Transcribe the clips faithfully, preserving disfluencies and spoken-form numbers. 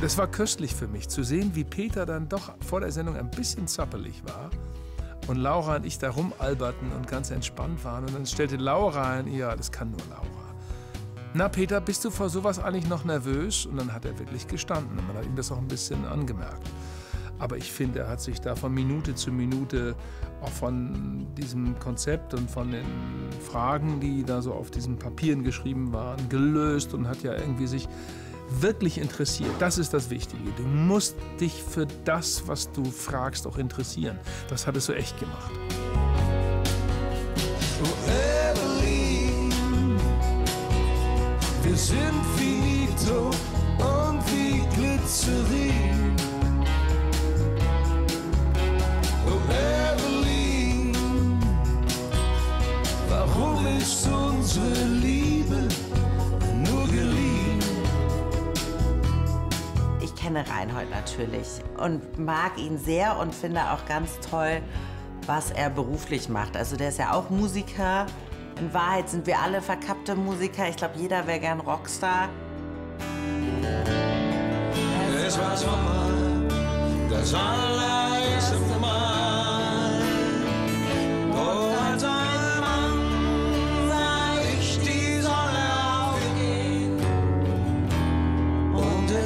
Das war köstlich für mich, zu sehen, wie Peter dann doch vor der Sendung ein bisschen zappelig war und Laura und ich da rumalberten und ganz entspannt waren. Und dann stellte Laura ein, ja, das kann nur Laura. Na Peter, bist du vor sowas eigentlich noch nervös? Und dann hat er wirklich gestanden und man hat ihm das auch ein bisschen angemerkt. Aber ich finde, er hat sich da von Minute zu Minute auch von diesem Konzept und von den Fragen, die da so auf diesen Papieren geschrieben waren, gelöst und hat ja irgendwie sich wirklich interessiert. Das ist das Wichtige. Du musst dich für das, was du fragst, auch interessieren. Das hat es so echt gemacht. Oh Evelyn, wir sind finito und wie Glycerin. Oh Evelyn, warum ist unsere Liebe nur geliehen? Ich kenne Reinhold natürlich und mag ihn sehr und finde auch ganz toll, was er beruflich macht. Also der ist ja auch Musiker. In Wahrheit sind wir alle verkappte Musiker. Ich glaube, jeder wäre gern Rockstar. Es war's nochmal, das allererste Mal.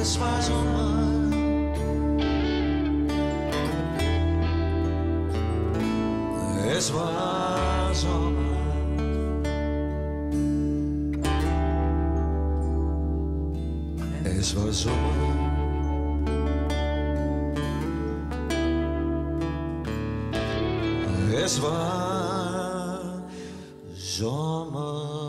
Es war so mal. Es war so mal. Es war so mal. Es war so mal.